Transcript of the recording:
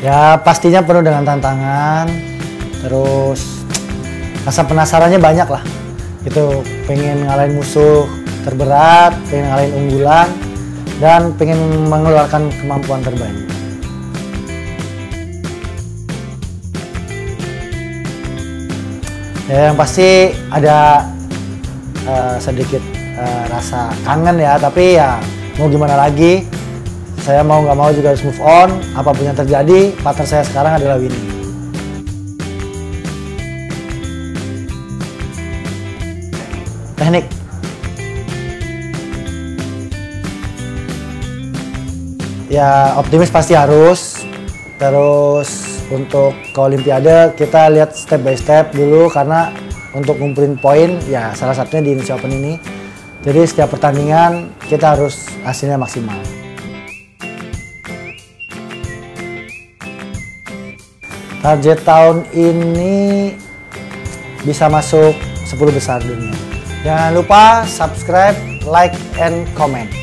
Ya pastinya penuh dengan tantangan, terus rasa penasarannya banyak lah. Itu pengen ngalahin musuh terberat, pengen ngalahin unggulan, dan pengen mengeluarkan kemampuan terbaik. Ya, yang pasti ada sedikit rasa kangen ya, tapi ya mau gimana lagi, saya mau nggak mau juga harus move on. Apapun yang terjadi, partner saya sekarang adalah Winnie. Teknik. Ya optimis pasti harus, terus untuk ke Olimpiade kita lihat step by step dulu, karena untuk ngumpulin poin ya salah satunya di Indonesia Open ini. Jadi setiap pertandingan kita harus hasilnya maksimal. Target tahun ini bisa masuk 10 besar dunia. Jangan lupa subscribe, like, and comment.